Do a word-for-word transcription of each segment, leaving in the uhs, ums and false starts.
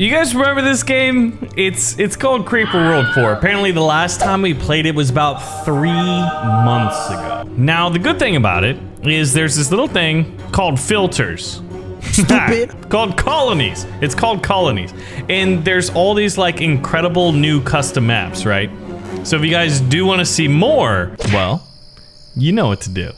You guys remember this game? It's it's called Creeper World four. Apparently the last time we played it was about three months ago. Now the good thing about it is there's this little thing called filters. Stupid. Called colonies. It's called colonies. And there's all these like incredible new custom maps, right? So if you guys do want to see more, well, you know what to do.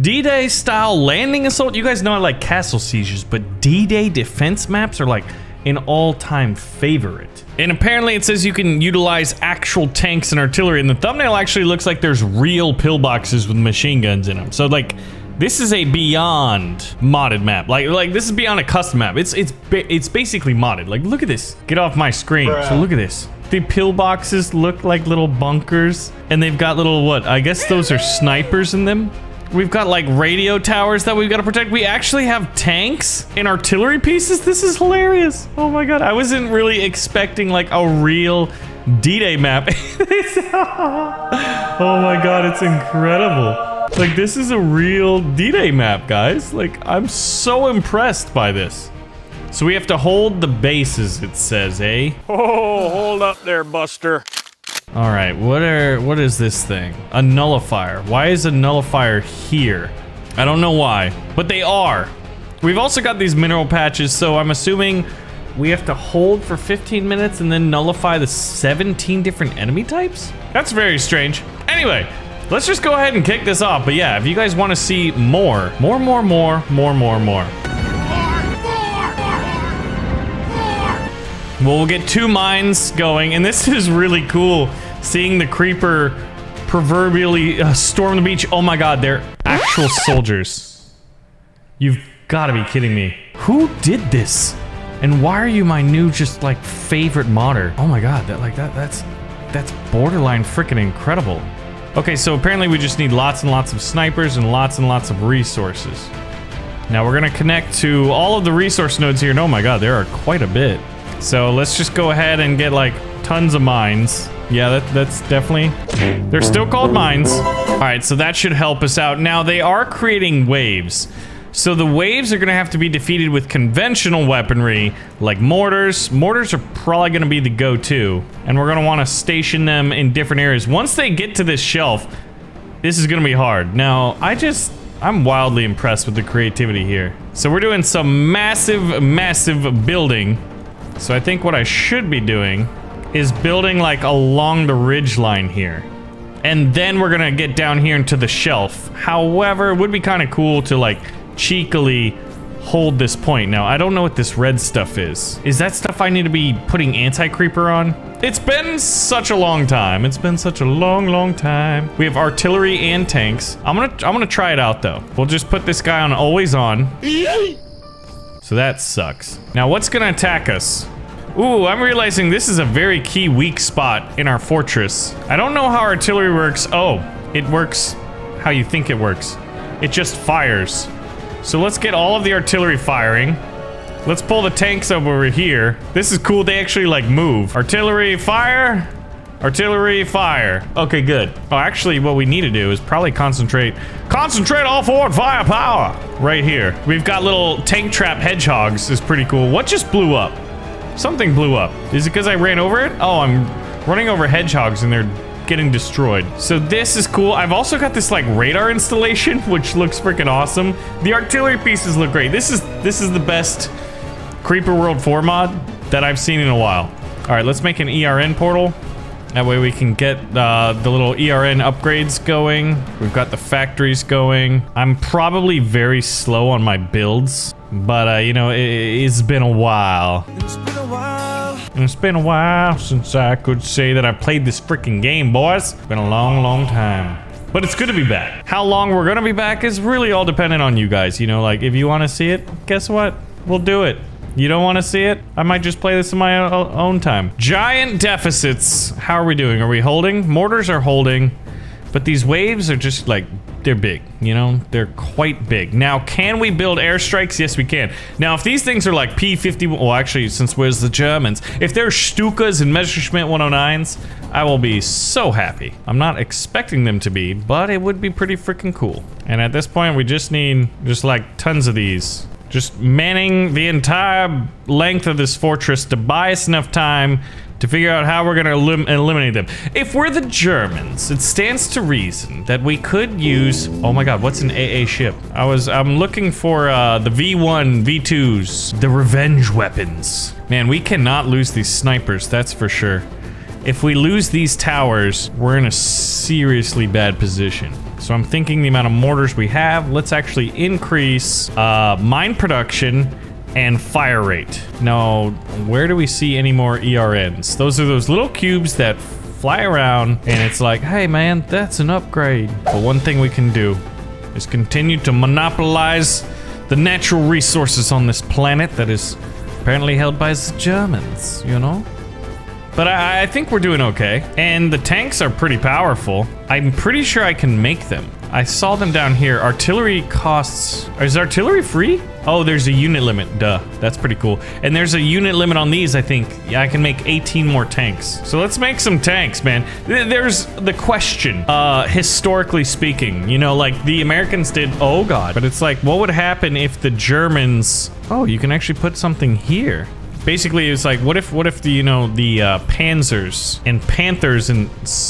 D-Day style landing assault. You guys know I like castle seizures, but D-Day defense maps are like an all-time favorite. And apparently it says you can utilize actual tanks and artillery, and the thumbnail actually looks like there's real pillboxes with machine guns in them. So like, this is a beyond modded map. Like, like this is beyond a custom map. It's it's it's basically modded. Like, look at this. Get off my screen. Bruh. So look at this. The pillboxes look like little bunkers, and they've got little what? I guess those are snipers in them. We've got like radio towers that we've got to protect. We actually have tanks and artillery pieces. This is hilarious. Oh my God. I wasn't really expecting like a real D-Day map. Oh my God. It's incredible. Like, this is a real D-Day map, guys. Like, I'm so impressed by this. So we have to hold the bases, it says, eh? Oh, hold up there, Buster. All right, what are what is this thing? A nullifier. Why is a nullifier here? I don't know why, but they are. We've also got these mineral patches, so I'm assuming we have to hold for fifteen minutes and then nullify the seventeen different enemy types? That's very strange. Anyway, let's just go ahead and kick this off. But yeah, if you guys want to see more, more, more, more, more, more, more. Well, we'll get two mines going, and this is really cool. Seeing the creeper proverbially uh, storm the beach. Oh my God, they're actual soldiers. You've got to be kidding me. Who did this? And why are you my new just like favorite modder? Oh my God, that like that that's that's borderline freaking incredible. Okay, so apparently we just need lots and lots of snipers and lots and lots of resources. Now we're gonna connect to all of the resource nodes here, and oh my God, there are quite a bit. So let's just go ahead and get like tons of mines. Yeah, that, that's definitely, they're still called mines. All right, so that should help us out. Now they are creating waves. So the waves are gonna have to be defeated with conventional weaponry, like mortars. Mortars are probably gonna be the go-to, and we're gonna wanna station them in different areas. Once they get to this shelf, this is gonna be hard. Now, I just, I'm wildly impressed with the creativity here. So we're doing some massive, massive building. So I think what I should be doing is building like along the ridge line here. And then we're gonna get down here into the shelf. However, it would be kind of cool to like cheekily hold this point. Now, I don't know what this red stuff is. Is that stuff I need to be putting anti-creeper on? It's been such a long time. It's been such a long, long time. We have artillery and tanks. I'm gonna, I'm gonna try it out though. We'll just put this guy on always on. So that sucks. Now what's gonna attack us? Ooh, I'm realizing this is a very key weak spot in our fortress. I don't know how artillery works. Oh, it works how you think it works. It just fires. So let's get all of the artillery firing. Let's pull the tanks over here. This is cool, they actually like move. Artillery fire, artillery fire. Okay, good. Oh, actually what we need to do is probably concentrate Concentrate all forward firepower! Right here. We've got little tank trap hedgehogs. It's pretty cool. What just blew up? Something blew up. Is it because I ran over it? Oh, I'm running over hedgehogs and they're getting destroyed. So this is cool. I've also got this like radar installation, which looks freaking awesome. The artillery pieces look great. This is this is the best Creeper World four mod that I've seen in a while. All right, let's make an E R N portal. That way we can get uh, the little E R N upgrades going. We've got the factories going. I'm probably very slow on my builds, but uh, you know, it, it's been a while. It's been a while. It's been a while since I could say that I played this freaking game, boys. It's been a long, long time. But it's good to be back. How long we're gonna be back is really all dependent on you guys. You know, like if you wanna see it, guess what? We'll do it. You don't want to see it? I might just play this in my own time. Giant deficits. How are we doing? Are we holding? Mortars are holding, but these waves are just like, they're big, you know? They're quite big. Now, can we build airstrikes? Yes, we can. Now, if these things are like P fifty-one, well, actually, since where's the Germans? If they're Stukas and Messerschmitt one oh nines, I will be so happy. I'm not expecting them to be, but it would be pretty freaking cool. And at this point, we just need just like tons of these. Just manning the entire length of this fortress to buy us enough time to figure out how we're gonna elim eliminate them. If we're the Germans, it stands to reason that we could use... Oh my god, what's an A A ship? I was... I'm looking for uh, the V one, V twos, the revenge weapons. Man, we cannot lose these snipers, that's for sure. If we lose these towers, we're in a seriously bad position. So I'm thinking the amount of mortars we have, let's actually increase uh, mine production and fire rate. Now, where do we see any more E R Ns? Those are those little cubes that fly around and it's like, hey man, that's an upgrade. But one thing we can do is continue to monopolize the natural resources on this planet that is apparently held by the Germans, you know? But I, I think we're doing okay. And the tanks are pretty powerful. I'm pretty sure I can make them. I saw them down here. Artillery costs... Is artillery free? Oh, there's a unit limit. Duh. That's pretty cool. And there's a unit limit on these, I think. Yeah, I can make eighteen more tanks. So let's make some tanks, man. There's the question, uh, historically speaking. You know, like, the Americans did... Oh, God. But it's like, what would happen if the Germans... Oh, you can actually put something here. Basically, it's like, what if, what if the, you know, the uh, Panzers and Panthers and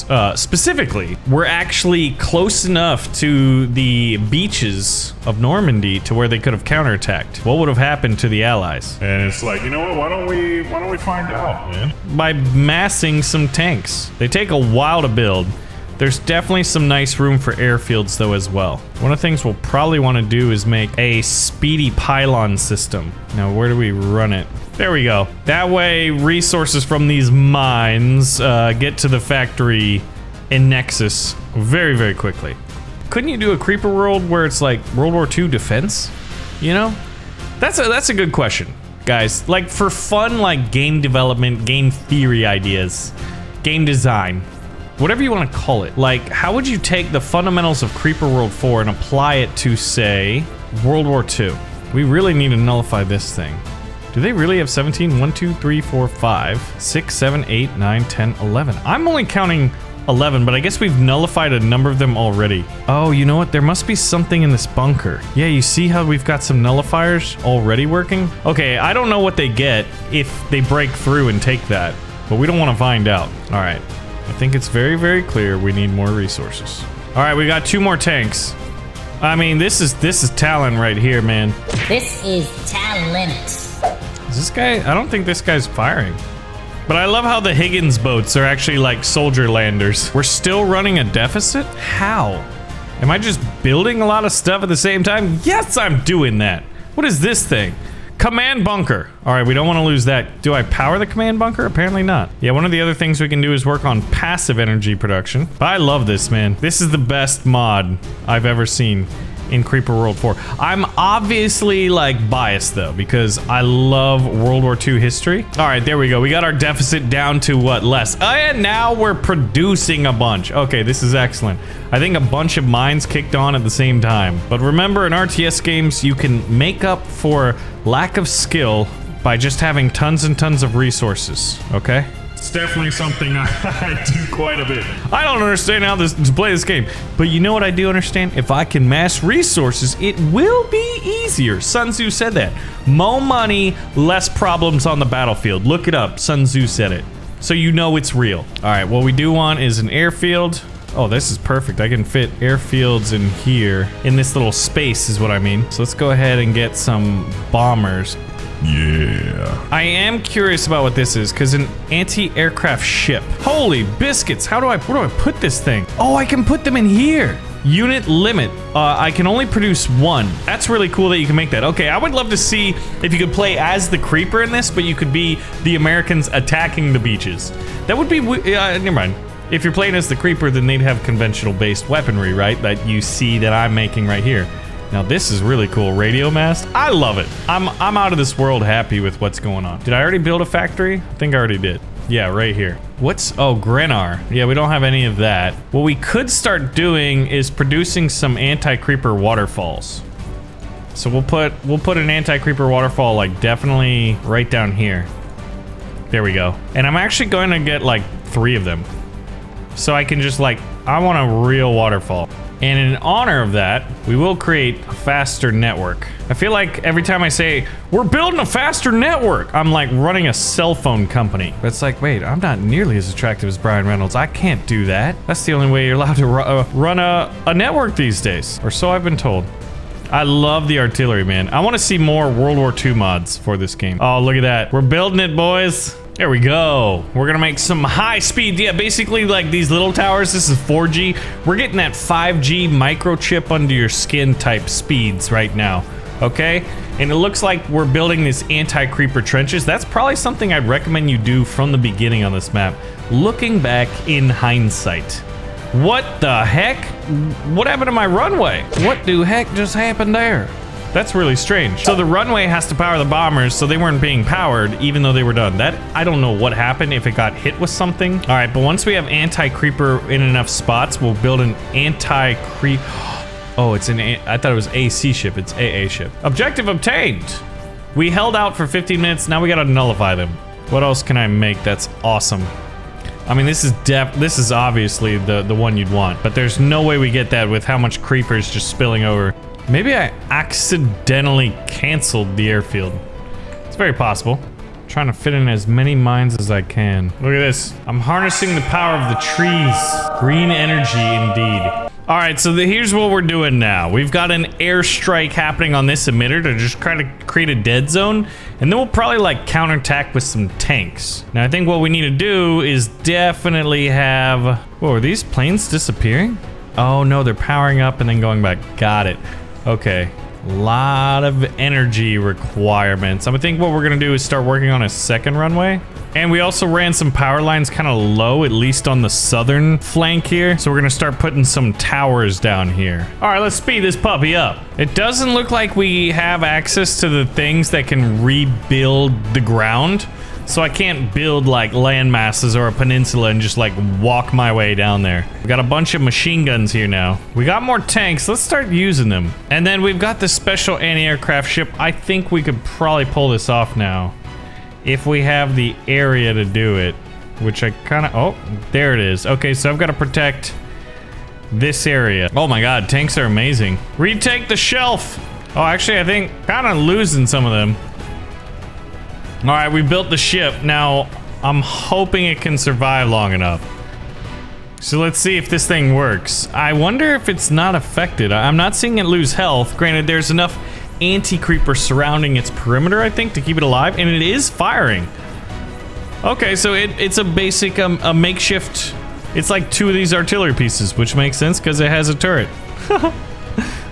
uh, specifically were actually close enough to the beaches of Normandy to where they could have counterattacked? What would have happened to the Allies? And it's like, you know what? Why don't we, why don't we find out, man? By massing some tanks, they take a while to build. There's definitely some nice room for airfields, though, as well. One of the things we'll probably want to do is make a speedy pylon system. Now, where do we run it? There we go. That way, resources from these mines uh, get to the factory in Nexus very, very quickly. Couldn't you do a Creeper World where it's like World War Two defense? You know? That's a, that's a good question, guys. Like, for fun, like, game development, game theory ideas, game design. Whatever you want to call it. Like, how would you take the fundamentals of Creeper World four and apply it to, say, World War Two? We really need to nullify this thing. Do they really have seventeen? one, two, three, four, five, six, seven, eight, nine, ten, eleven. I'm only counting eleven, but I guess we've nullified a number of them already. Oh, you know what? There must be something in this bunker. Yeah, you see how we've got some nullifiers already working? Okay, I don't know what they get if they break through and take that, but we don't want to find out. All right. I think it's very, very clear we need more resources. All right, we got two more tanks. I mean, this is this is talent right here, man. This is talent. Is this guy? I don't think this guy's firing. But I love how the Higgins boats are actually like soldier landers. We're still running a deficit? How? Am I just building a lot of stuff at the same time? Yes, I'm doing that. What is this thing? Command bunker. All right, we don't want to lose that. Do I power the command bunker? Apparently not. Yeah, one of the other things we can do is work on passive energy production. But I love this, man. This is the best mod I've ever seen in Creeper World four. I'm obviously, like, biased, though, because I love World War Two history. All right, there we go. We got our deficit down to, what, less? Oh, and now we're producing a bunch. Okay, this is excellent. I think a bunch of mines kicked on at the same time. But remember, in R T S games, you can make up for lack of skill by just having tons and tons of resources, okay? It's definitely something I, I do quite a bit. I don't understand how this, to play this game, but you know what I do understand? If I can mass resources, it will be easier. Sun Tzu said that. More money, less problems on the battlefield. Look it up. Sun Tzu said it. So you know it's real. All right, what we do want is an airfield. Oh, this is perfect. I can fit airfields in here. In this little space is what I mean. So let's go ahead and get some bombers. Yeah. I am curious about what this is, because an anti-aircraft ship. Holy biscuits. How do I, where do I put this thing? Oh, I can put them in here. Unit limit. Uh, I can only produce one. That's really cool that you can make that. Okay, I would love to see if you could play as the Creeper in this, but you could be the Americans attacking the beaches. That would be, uh, never mind. If you're playing as the Creeper, then they'd have conventional based weaponry, right? That you see that I'm making right here. Now this is really cool. Radio mast. I love it. I'm I'm out of this world happy with what's going on. Did I already build a factory? I think I already did. Yeah, right here. What's... Oh, Grenar. Yeah, we don't have any of that. What we could start doing is producing some anti-creeper waterfalls. So we'll put we'll put an anti-creeper waterfall, like, definitely right down here. There we go. And I'm actually going to get like three of them. So I can just, like, I want a real waterfall. And in honor of that, we will create a faster network. I feel like every time I say, we're building a faster network, I'm like running a cell phone company. It's like, wait, I'm not nearly as attractive as Brian Reynolds. I can't do that. That's the only way you're allowed to ru uh, run a, a network these days. Or so I've been told. I love the artillery, man. I want to see more World War Two mods for this game. Oh, look at that. We're building it, boys. There we go. We're gonna make some high speed. Yeah, basically like these little towers. This is four G. We're getting that five G microchip under your skin type speeds right now. Okay? And it looks like we're building these anti-creeper trenches. That's probably something I'd recommend you do from the beginning on this map. Looking back in hindsight. What the heck? What happened to my runway? What the heck just happened there? That's really strange. So the runway has to power the bombers, so they weren't being powered even though they were done. That, I don't know what happened, if it got hit with something. All right, but once we have anti-creeper in enough spots, we'll build an anti-creep. Oh, it's an, a I thought it was A C ship, it's A A ship. Objective obtained. We held out for fifteen minutes, now we gotta nullify them. What else can I make that's awesome? I mean, this is def- this is obviously the, the one you'd want, but there's no way we get that with how much creepers just spilling over. Maybe I accidentally canceled the airfield. It's very possible. I'm trying to fit in as many mines as I can. Look at this. I'm harnessing the power of the trees. Green energy indeed. All right, so the, here's what we're doing now. We've got an airstrike happening on this emitter to just try to create a dead zone. And then we'll probably like counterattack with some tanks. Now I think what we need to do is definitely have... Whoa, are these planes disappearing? Oh no, they're powering up and then going back. Got it. Okay, a lot of energy requirements. I think what we're gonna do is start working on a second runway. And we also ran some power lines kind of low, at least on the southern flank here. So we're gonna start putting some towers down here. All right, let's speed this puppy up. It doesn't look like we have access to the things that can rebuild the ground. So I can't build like land masses or a peninsula and just like walk my way down there. We got a bunch of machine guns here now. We got more tanks. Let's start using them. And then we've got this special anti-aircraft ship. I think we could probably pull this off now if we have the area to do it, which I kind of... Oh, there it is. Okay, so I've got to protect this area. Oh my God, tanks are amazing. Retake the shelf. Oh, actually, I think kind of losing some of them. All right, we built the ship. Now, I'm hoping it can survive long enough. So let's see if this thing works. I wonder if it's not affected. I'm not seeing it lose health. Granted, there's enough anti-creeper surrounding its perimeter, I think, to keep it alive. And it is firing. Okay, so it, it's a basic, um, a makeshift... It's like two of these artillery pieces, which makes sense because it has a turret.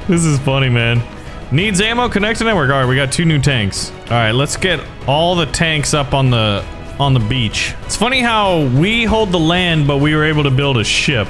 This is funny, man. Needs ammo, connect to network. All right, we got two new tanks. All right, let's get all the tanks up on the on the beach. It's funny how we hold the land, but we were able to build a ship.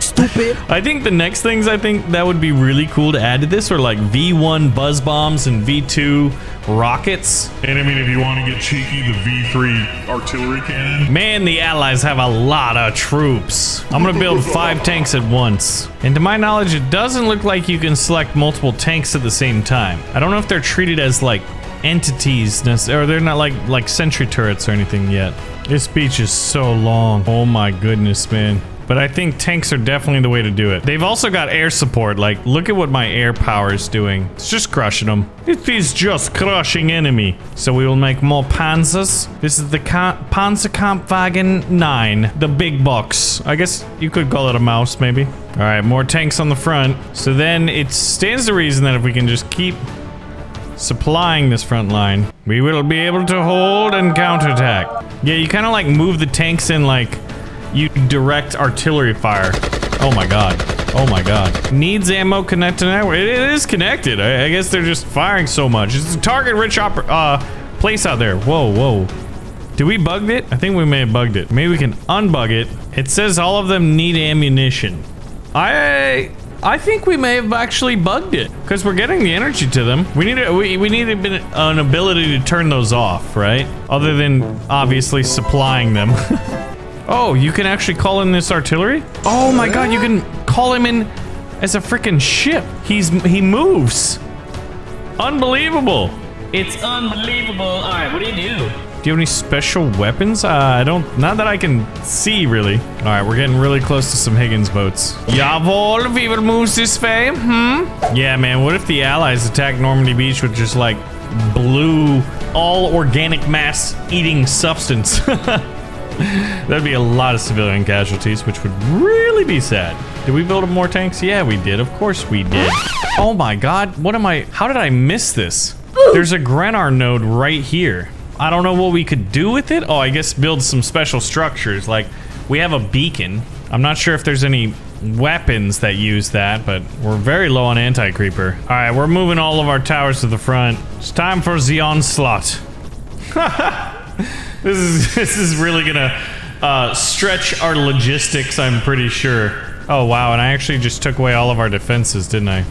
Stupid. I think the next things I think that would be really cool to add to this are like V one buzz bombs and V two rockets. And I mean, if you want to get cheeky, the V three artillery cannon. Man, the Allies have a lot of troops. I'm gonna build five tanks at once. And to my knowledge, it doesn't look like you can select multiple tanks at the same time. I don't know if they're treated as like entities, or they're not like like sentry turrets or anything yet. This beach is so long. Oh my goodness, man. But I think tanks are definitely the way to do it. They've also got air support. Like, look at what my air power is doing. It's just crushing them. It is just crushing enemy. So we will make more panzers. This is the Panzerkampfwagen nine, the big box. I guess you could call it a mouse, maybe. All right, more tanks on the front. So then it stands to reason that if we can just keep supplying this front line, we will be able to hold and counterattack. Yeah, you kind of like move the tanks in like you direct artillery fire. Oh my God. Oh my God. Needs ammo, connect to network. It is connected. I, I guess they're just firing so much. It's a target-rich uh, place out there. Whoa, whoa. Did we bug it? I think we may have bugged it. Maybe we can unbug it. It says all of them need ammunition. I... I think we may have actually bugged it because we're getting the energy to them. We need a, we, we need a, an ability to turn those off, right? Other than obviously supplying them. Oh, you can actually call in this artillery? Oh my God, you can call him in as a freaking ship. He's he moves. Unbelievable. It's unbelievable. All right, what do you do? Do you have any special weapons? Uh, I don't... Not that I can see, really. Alright, we're getting really close to some Higgins boats. Jawohl, we will move this way, hmm? Yeah, man, what if the Allies attack Normandy Beach with just, like, blue, all organic mass eating substance? That'd be a lot of civilian casualties, which would really be sad. Did we build up more tanks? Yeah, we did. Of course we did. Oh my god, what am I... How did I miss this? There's a Grenar node right here. I don't know what we could do with it. Oh, I guess build some special structures. Like, we have a beacon. I'm not sure if there's any weapons that use that, but we're very low on anti-creeper. All right, we're moving all of our towers to the front. It's time for the onslaught. This is this is really gonna uh, stretch our logistics, I'm pretty sure. Oh, wow, and I actually just took away all of our defenses, didn't I?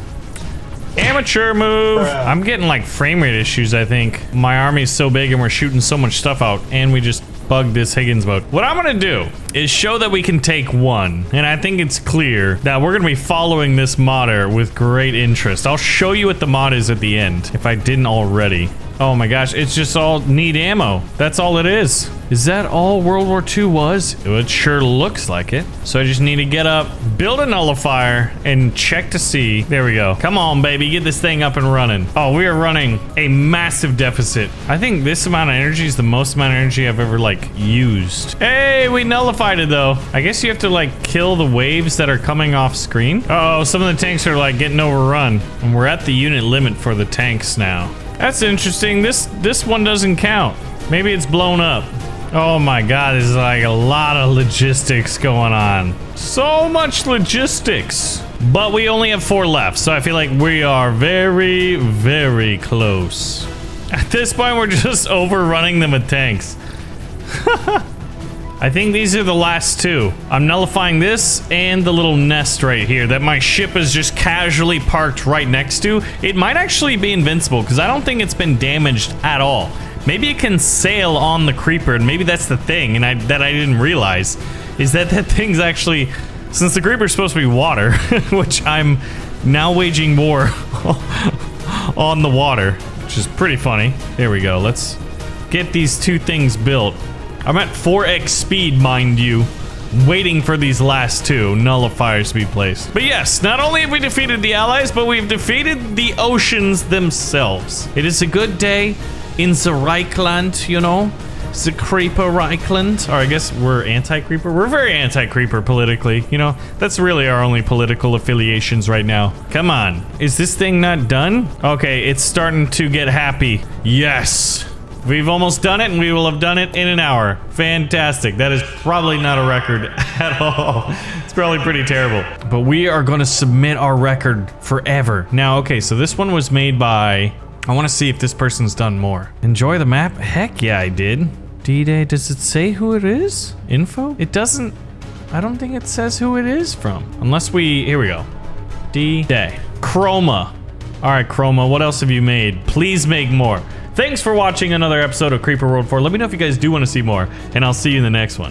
Amateur move! I'm getting, like, frame rate issues, I think. My army's so big and we're shooting so much stuff out, and we just bugged this Higgins boat. What I'm gonna do is show that we can take one, and I think it's clear that we're gonna be following this modder with great interest. I'll show you what the mod is at the end, if I didn't already. Oh my gosh, it's just all need ammo. That's all it is. Is that all World War Two was? It sure looks like it. So I just need to get up, build a nullifier, and check to see. There we go. Come on, baby, get this thing up and running. Oh, we are running a massive deficit. I think this amount of energy is the most amount of energy I've ever, like, used. Hey, we nullified it, though. I guess you have to, like, kill the waves that are coming off screen. Uh oh, some of the tanks are, like, getting overrun. And we're at the unit limit for the tanks now. That's interesting. This this one doesn't count. Maybe it's blown up. Oh my god, there's like a lot of logistics going on. So much logistics. But we only have four left, so I feel like we are very, very close. At this point, we're just overrunning them with tanks. I think these are the last two. I'm nullifying this and the little nest right here that my ship is just casually parked right next to. It might actually be invincible because I don't think it's been damaged at all. Maybe it can sail on the creeper, and maybe that's the thing and I, that I didn't realize is that that thing's actually, since the creeper's supposed to be water, which I'm now waging war on the water, which is pretty funny. There we go. Let's get these two things built. I'm at four X speed, mind you, waiting for these last two nullifiers to be placed. But yes, not only have we defeated the Allies, but we've defeated the oceans themselves. It is a good day in the Reichland, you know? The Creeper Reichland. Or I guess we're anti-Creeper. We're very anti-Creeper politically, you know? That's really our only political affiliations right now. Come on. Is this thing not done? Okay, it's starting to get happy. Yes! We've almost done it, and we will have done it in an hour. Fantastic. That is probably not a record at all. It's probably pretty terrible. But we are going to submit our record forever. Now, okay, so this one was made by... I want to see if this person's done more. Enjoy the map? Heck yeah, I did. D-Day, does it say who it is? Info? It doesn't... I don't think it says who it is from. Unless we... Here we go. D-Day. Chroma. All right, Chroma, what else have you made? Please make more. Thanks for watching another episode of Creeper World four. Let me know if you guys do want to see more, and I'll see you in the next one.